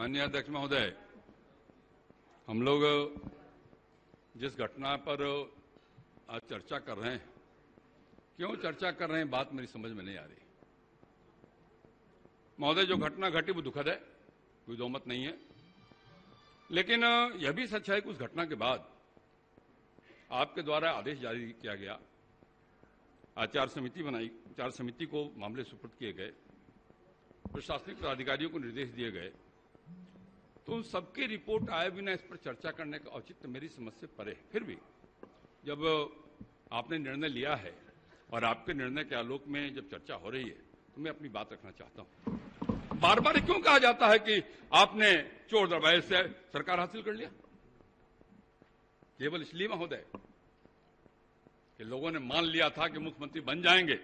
माननीय अध्यक्ष महोदय, हम लोग जिस घटना पर आज चर्चा कर रहे हैं, क्यों चर्चा कर रहे हैं, बात मेरी समझ में नहीं आ रही। महोदय, जो घटना घटी वो दुखद है, कोई दो मत नहीं है, लेकिन यह भी सच है कि उस घटना के बाद आपके द्वारा आदेश जारी किया गया, आचार समिति बनाई, आचार समिति को मामले सुपुर्द किए गए, प्रशासनिक अधिकारियों को निर्देश दिए गए, तो सबकी रिपोर्ट आए बिना इस पर चर्चा करने का औचित्य मेरी समझ से परे। फिर भी जब आपने निर्णय लिया है और आपके निर्णय के आलोक में जब चर्चा हो रही है, तो मैं अपनी बात रखना चाहता हूं। बार बार क्यों कहा जाता है कि आपने चोर दरबार से सरकार हासिल कर लिया? केवल इसलिए महोदय कि लोगों ने मान लिया था कि मुख्यमंत्री बन जाएंगे,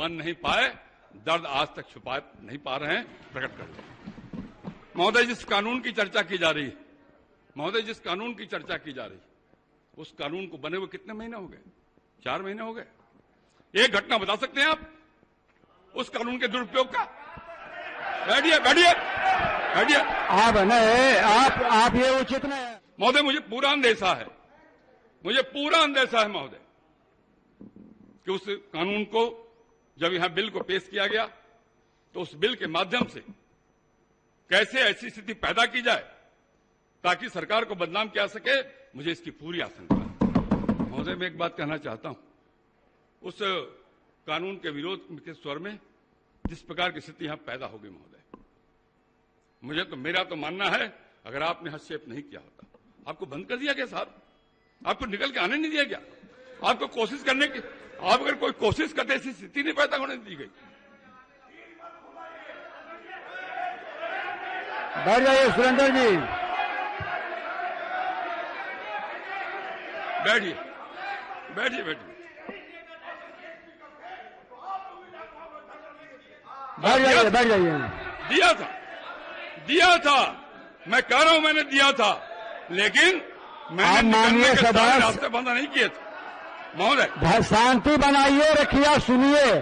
बन नहीं पाए, दर्द आज तक छुपा नहीं पा रहे हैं, प्रकट कर रहे। महोदय, जिस कानून की चर्चा की जा रही है, महोदय जिस कानून की चर्चा की जा रही है, उस कानून को बने हुए कितने महीने हो गए? 4 महीने हो गए। एक घटना बता सकते हैं आप उस कानून के दुरुपयोग का? बैठिए बैठिए बैठिए आप ये उचित नहीं है। महोदय, मुझे पूरा अंदेशा है महोदय कि उस कानून को जब यहां बिल को पेश किया गया, तो उस बिल के माध्यम से कैसे ऐसी स्थिति पैदा की जाए ताकि सरकार को बदनाम किया सके, मुझे इसकी पूरी आशंका है। महोदय, मैं एक बात कहना चाहता हूं, उस कानून के विरोध के स्वर में जिस प्रकार की स्थिति यहां पैदा होगी महोदय, मुझे तो मेरा तो मानना है अगर आपने हस्तक्षेप नहीं किया होता, आपको बंद कर दिया गया साहब, आपको निकल के आने नहीं दिया गया, आपको कोशिश करने की, आप अगर कोई कोशिश करते ऐसी स्थिति नहीं पैदा होने दी गई। बैठ जाइए सुरेंद्र जी, बैठिए बैठिए बैठिए बैठ जाइए। दिया था मैं कह रहा हूं, मैंने दिया था, लेकिन मैंने रास्ते बंद नहीं किए थे महोदय। शांति बनाइए रखिए, सुनिए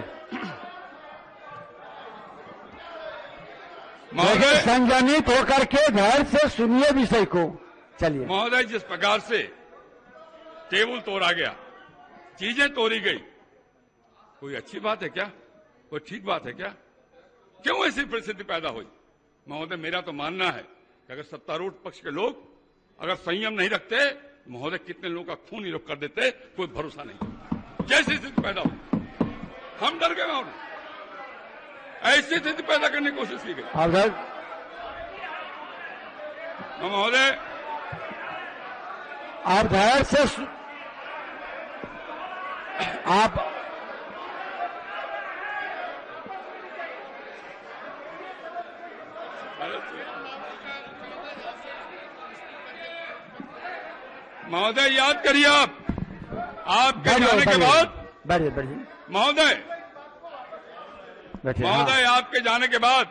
महोदय, संज्ञानित होकर के घर से सुनिए विषय को। चलिए महोदय, जिस प्रकार से टेबल तोड़ा गया, चीजें तोड़ी गई, कोई अच्छी बात है क्या? कोई ठीक बात है क्या? क्यों ऐसी परिस्थिति पैदा हुई? महोदय, मेरा तो मानना है कि अगर सत्तारूढ़ पक्ष के लोग अगर संयम नहीं रखते, महोदय कितने लोगों का खून ही रोक कर देते, कोई भरोसा नहीं। जैसी स्थिति पैदा हुई, हम डर गए महोदय, ऐसी स्थिति पैदा करने की कोशिश की गई। महोदय, आप धैर्य से आप महोदय, याद करिए आप जाने के बाद, महोदय आपके जाने के बाद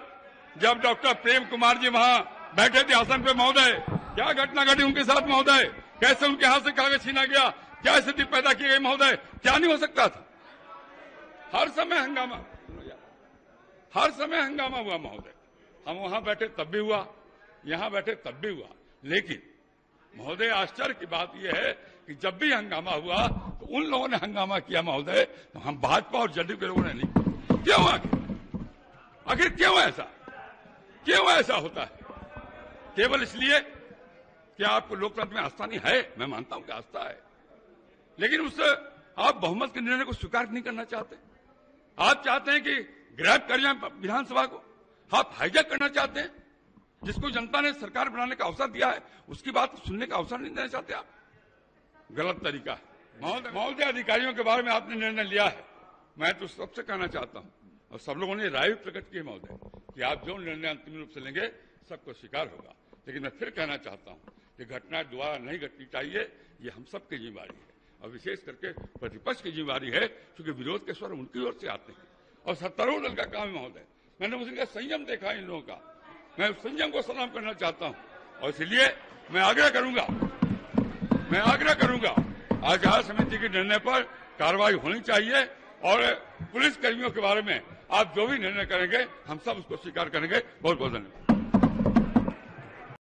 जब डॉक्टर प्रेम कुमार जी वहां बैठे थे आसन पे, महोदय क्या घटना घटी उनके साथ महोदय? कैसे उनके हाथ से कागज छीना गया? क्या स्थिति पैदा की गई महोदय? क्या नहीं हो सकता था? हर समय हंगामा हुआ महोदय। हम वहां बैठे तब भी हुआ, यहां बैठे तब भी हुआ, लेकिन महोदय आश्चर्य की बात यह है कि जब भी हंगामा हुआ तो उन लोगों ने हंगामा किया महोदय, तो हम भाजपा और जदयू के लोगों ने नहीं। क्यों आखिर क्यों ऐसा होता है? केवल इसलिए कि आपको लोकतंत्र में आस्था नहीं है। मैं मानता हूं कि आस्था है, लेकिन उससे आप बहुमत के निर्णय को स्वीकार नहीं करना चाहते। आप चाहते हैं कि ग्रैब कर जाए विधानसभा को, आप हाईजैक करना चाहते हैं। जिसको जनता ने सरकार बनाने का अवसर दिया है, उसकी बात सुनने का अवसर नहीं देना चाहते आप। गलत तरीका है। महोदय, अधिकारियों के बारे में आपने निर्णय लिया है, मैं तो सबसे कहना चाहता हूं, और सब लोगों ने राय प्रकट की महोदय कि आप जो निर्णय अंतिम रूप से लेंगे सबको स्वीकार होगा, लेकिन मैं फिर कहना चाहता हूं कि घटना दोबारा नहीं घटनी चाहिए। ये हम सबकी जिम्मेवारी है, और विशेष करके प्रतिपक्ष की जिम्मेवारी है, क्योंकि विरोध के स्वर उनकी ओर से आते हैं और सत्तारूढ़ दल का काम है महोदय। मैंने उनका संयम देखा, इन लोगों का, मैं संयम को सलाम करना चाहता हूं, और इसलिए मैं आग्रह करूंगा आचार समिति के निर्णय पर कार्रवाई होनी चाहिए, और पुलिस कर्मियों के बारे में आप जो भी निर्णय करेंगे हम सब उसको स्वीकार करेंगे। बहुत बहुत धन्यवाद।